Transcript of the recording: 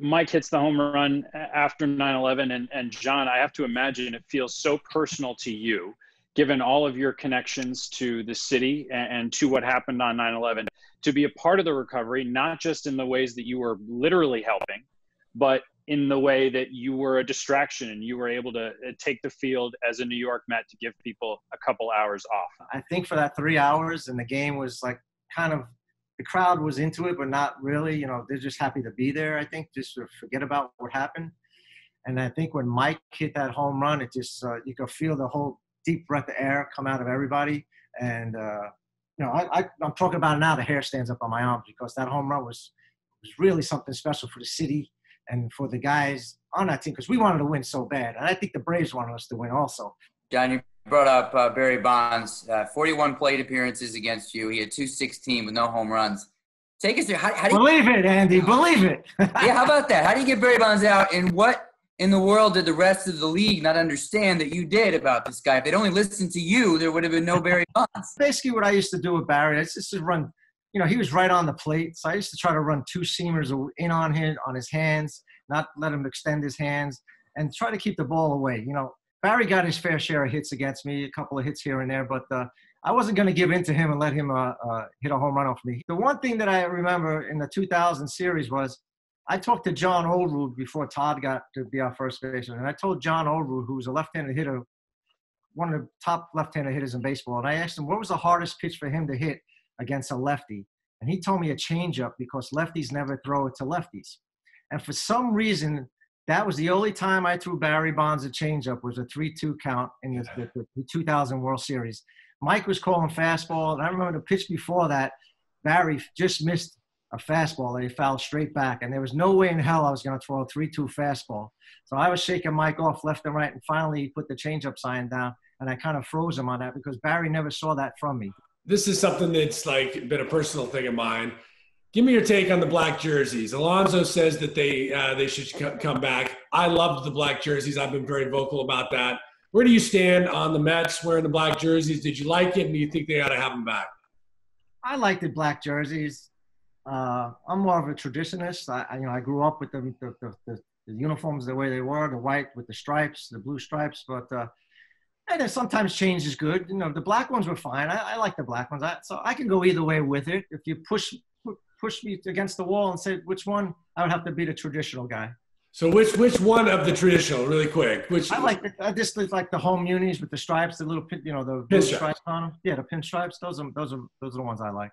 Mike hits the home run after 9/11, and John, I have to imagine it feels so personal to you, given all of your connections to the city and to what happened on 9/11, to be a part of the recovery, not just in the ways that you were literally helping, but in the way that you were a distraction and you were able to take the field as a New York Met to give people a couple hours off. I think for that 3 hours, and the game was like kind of, the crowd was into it, but not really, you know, they're just happy to be there. I think just to forget about what happened. And I think when Mike hit that home run, it just, you could feel the whole deep breath of air come out of everybody. And, you know, I'm talking about it now, the hair stands up on my arms, because that home run was really something special for the city and for the guys on that team, because we wanted to win so bad. And I think the Braves wanted us to win also. John, you brought up Barry Bonds, 41 plate appearances against you. He had 216 with no home runs. Take us through. How do you believe it, Andy? Believe it. Yeah, how about that? How do you get Barry Bonds out? And what in the world did the rest of the league not understand that you did about this guy? If they'd only listened to you, there would have been no Barry Bonds. Basically what I used to do with Barry, I just run. You know, he was right on the plate, so I used to try to run two seamers in on him, on his hands, not let him extend his hands, and try to keep the ball away. You know, Barry got his fair share of hits against me, a couple of hits here and there, but I wasn't going to give in to him and let him hit a home run off me. The one thing that I remember in the 2000 series was I talked to John Olerud before Todd got to be our first baseman, and I told John Olerud, who was a left-handed hitter, one of the top left-handed hitters in baseball, and I asked him what was the hardest pitch for him to hit against a lefty, and he told me a changeup, because lefties never throw it to lefties. And for some reason, that was the only time I threw Barry Bonds a changeup, was a 3-2 count in the 2000 World Series. Mike was calling fastball, and I remember the pitch before that, Barry just missed a fastball that he fouled straight back, and there was no way in hell I was going to throw a 3-2 fastball. So I was shaking Mike off left and right, and finally he put the changeup sign down, and I kind of froze him on that, because Barry never saw that from me. This is something that's like been a personal thing of mine. Give me your take on the black jerseys. Alonso says that they should come back. I loved the black jerseys. I've been very vocal about that. Where do you stand on the Mets wearing the black jerseys? Did you like it, and do you think they ought to have them back? I like the black jerseys. I'm more of a traditionalist. I grew up with the uniforms the way they were, the white with the stripes, the blue stripes, but and sometimes change is good. You know, the black ones were fine. I like the black ones. So I can go either way with it. If you push me against the wall and say which one, I would have to be the traditional guy. So which one of the traditional, really quick? Which I like. I just like the home unis with the stripes, the little, you know, the pinstripes on them. Yeah, the pinstripes. Those are the ones I like.